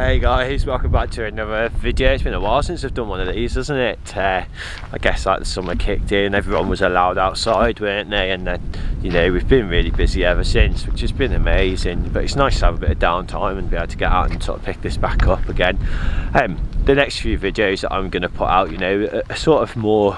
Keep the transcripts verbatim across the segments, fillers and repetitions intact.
Hey guys, welcome back to another video. It's been a while since I've done one of these, hasn't it? Uh, I guess like the summer kicked in, everyone was allowed outside, weren't they? And then, you know, we've been really busy ever since, which has been amazing. But it's nice to have a bit of downtime and be able to get out and sort of pick this back up again. Um, the next few videos that I'm going to put out, you know, are, are sort of more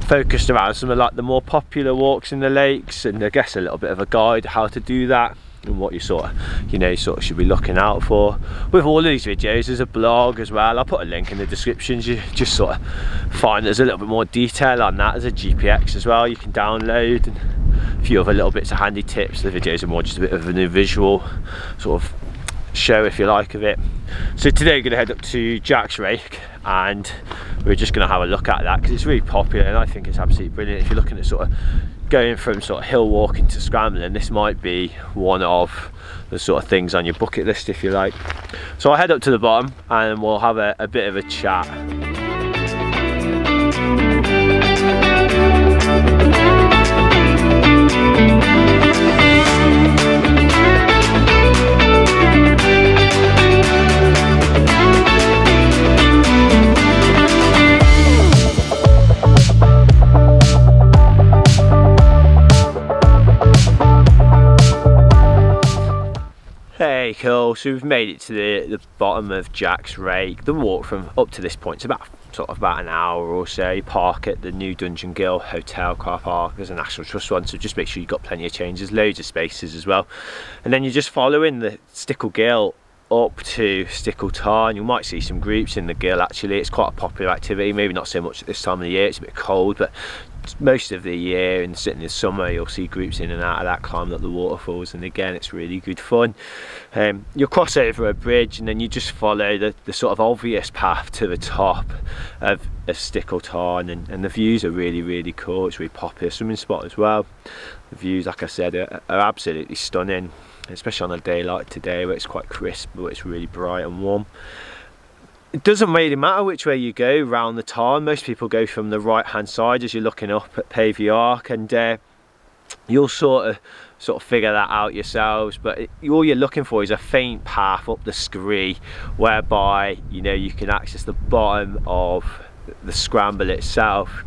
focused around some of like the more popular walks in the lakes, and I guess a little bit of a guide how to do that, and what you sort of, you know, sort of should be looking out for. With all of these videos, there's a blog as well. I'll put a link in the descriptions. You just sort of find there's a little bit more detail on that. There's a G P X as well you can download, and a few other little bits of handy tips. The videos are more just a bit of a new visual sort of show, if you like, of it. So today we're going to head up to Jack's Rake, and we're just going to have a look at that because it's really popular and I think it's absolutely brilliant. If you're looking at sort of going from sort of hill walking to scrambling, this might be one of the sort of things on your bucket list, if you like. So I'll head up to the bottom and we'll have a, a bit of a chat. Cool, so we've made it to the, the bottom of Jack's Rake. The walk from up to this point is about sort of about an hour or so. You park at the New Dungeon Gill Hotel car park. There's a National Trust one, so just make sure you've got plenty of changes, loads of spaces as well. And then you're just following the Stickle Gill up to Stickle Tarn. You might see some groups in the Gill actually. It's quite a popular activity, maybe not so much at this time of the year, it's a bit cold, but most of the year and sitting in the summer you'll see groups in and out of that climbing up the waterfalls, and again it's really good fun. Um, you'll cross over a bridge and then you just follow the, the sort of obvious path to the top of, of Stickle Tarn, and, and the views are really really cool. It's really popular swimming spot as well. The views, like I said, are, are absolutely stunning, especially on a day like today where it's quite crisp but it's really bright and warm. It doesn't really matter which way you go round the tarn. Most people go from the right hand side as you're looking up at Pavey Arc, and uh, you'll sort of sort of figure that out yourselves, but it, all you're looking for is a faint path up the scree whereby, you know, you can access the bottom of the scramble itself.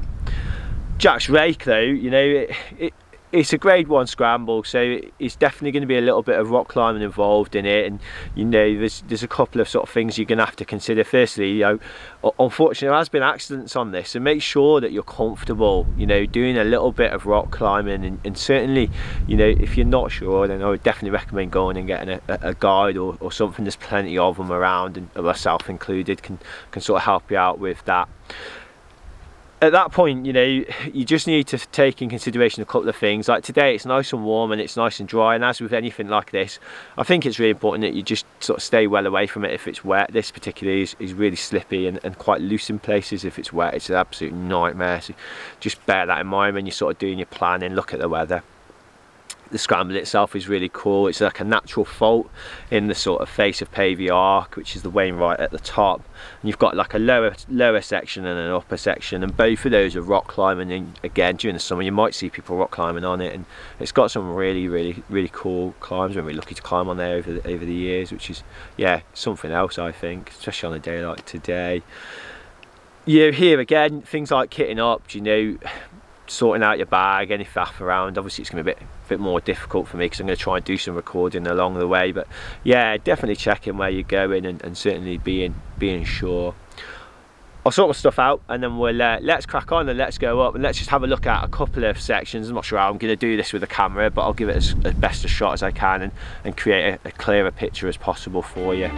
Jack's Rake though, you know, it, it it's a grade one scramble, so it's definitely going to be a little bit of rock climbing involved in it, and you know there's there's a couple of sort of things you're going to have to consider. Firstly, you know, unfortunately there has been accidents on this, so make sure that you're comfortable, you know, doing a little bit of rock climbing, and, and certainly, you know, if you're not sure, then I would definitely recommend going and getting a, a guide or, or something. There's plenty of them around, and myself included can can sort of help you out with that. At that point, you know, you just need to take in consideration a couple of things. Like today it's nice and warm and it's nice and dry, and as with anything like this, I think it's really important that you just sort of stay well away from it if it's wet. This particularly is, is really slippy and, and quite loose in places. If it's wet, it's an absolute nightmare, so just bear that in mind when you're sort of doing your planning. Look at the weather. The scramble itself is really cool. It's like a natural fault in the sort of face of Pavey Arc, which is the Wainwright at the top, and you've got like a lower lower section and an upper section, and both of those are rock climbing. And again, during the summer you might see people rock climbing on it, and it's got some really really really cool climbs. We're really lucky to climb on there over the, over the years, which is, yeah, something else I think, especially on a day like today. You know, here again, things like kitting up, you know, sorting out your bag, any faff around. Obviously it's going to be a bit, bit more difficult for me because I'm going to try and do some recording along the way, but yeah, definitely checking where you're going, and, and certainly being being sure. I'll sort my stuff out and then we'll uh, let's crack on and let's go up and let's just have a look at a couple of sections. I'm not sure how I'm going to do this with a camera, but I'll give it as, as best a shot as I can, and, and create a, a clearer picture as possible for you.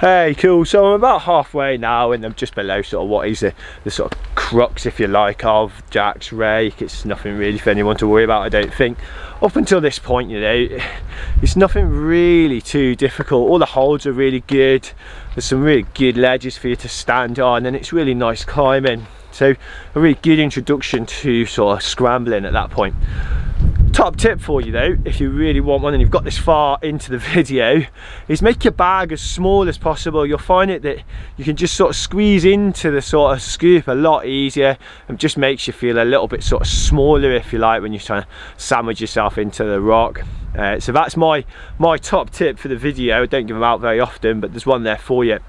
Hey, cool, so I'm about halfway now and I'm just below sort of what is the, the sort of crux, if you like, of Jack's Rake. It's nothing really for anyone to worry about, I don't think. Up until this point, you know, it's nothing really too difficult. All the holds are really good. There's some really good ledges for you to stand on and it's really nice climbing. So a really good introduction to sort of scrambling at that point. Top tip for you though, if you really want one and you've got this far into the video, is make your bag as small as possible. You'll find it that you can just sort of squeeze into the sort of scoop a lot easier and just makes you feel a little bit sort of smaller, if you like, when you're trying to sandwich yourself into the rock. Uh, so that's my my top tip for the video. I don't give them out very often, but there's one there for you.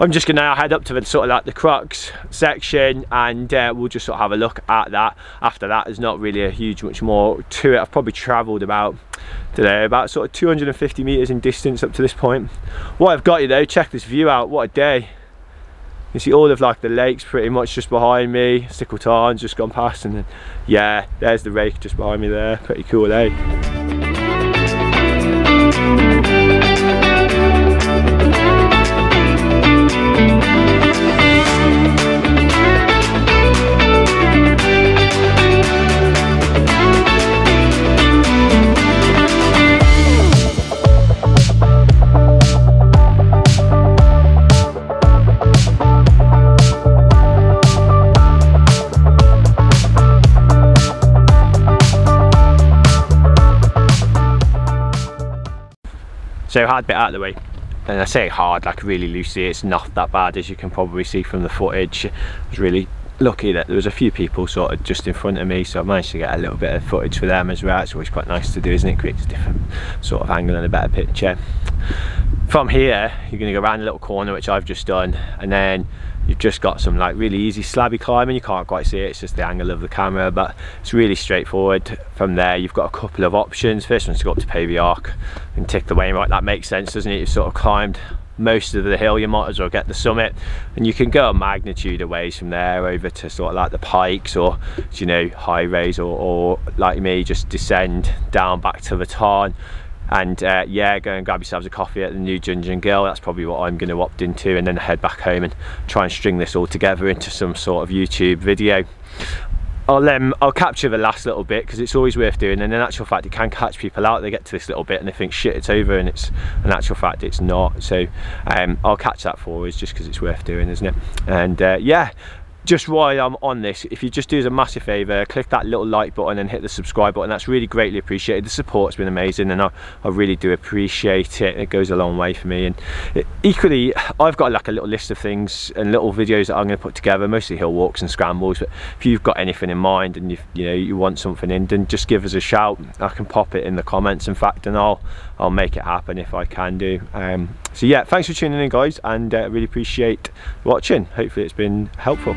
I'm just going to now head up to the sort of like the crux section and uh, we'll just sort of have a look at that. After that, there's not really a huge much more to it. I've probably travelled about today about sort of two hundred fifty metres in distance up to this point. What I've got you though, check this view out, what a day. You see all of like the lakes pretty much just behind me, Stickle Tarn's just gone past, and then yeah, there's the rake just behind me there, pretty cool, eh? So hard bit out of the way, and I say hard like really loosely, it's not that bad as you can probably see from the footage. I was really lucky that there was a few people sort of just in front of me, so I managed to get a little bit of footage for them as well. It's always quite nice to do, isn't it? Creates a different sort of angle and a better picture. From here, you're going to go around a little corner, which I've just done, and then you've just got some like really easy slabby climbing. You can't quite see it, it's just the angle of the camera, but it's really straightforward. From there you've got a couple of options. First one's to go up to Pavey Arc and tick the Wainwright. That makes sense, doesn't it? You've sort of climbed most of the hill, you might as well get the summit, and you can go a magnitude of ways from there over to sort of like the pikes, or you know, high rays, or, or like me, just descend down back to the tarn. And uh, yeah, go and grab yourselves a coffee at the New Dungeon Gill. That's probably what I'm going to opt into, and then head back home and try and string this all together into some sort of YouTube video. I'll, um, I'll capture the last little bit because it's always worth doing, and in actual fact it can catch people out. They get to this little bit and they think shit, it's over, and it's in actual fact it's not. So um, I'll catch that for us just because it's worth doing, isn't it? And uh, yeah, just while I'm on this, if you just do us a massive favour, click that little like button and hit the subscribe button. That's really greatly appreciated. The support's been amazing, and I, I really do appreciate it. It goes a long way for me. And it, equally, I've got like a little list of things and little videos that I'm going to put together, mostly hill walks and scrambles. But if you've got anything in mind and you you know you want something in, then just give us a shout. I can pop it in the comments, in fact, and I'll I'll make it happen if I can do. Um, so yeah, thanks for tuning in, guys, and uh, really appreciate watching. Hopefully, it's been helpful.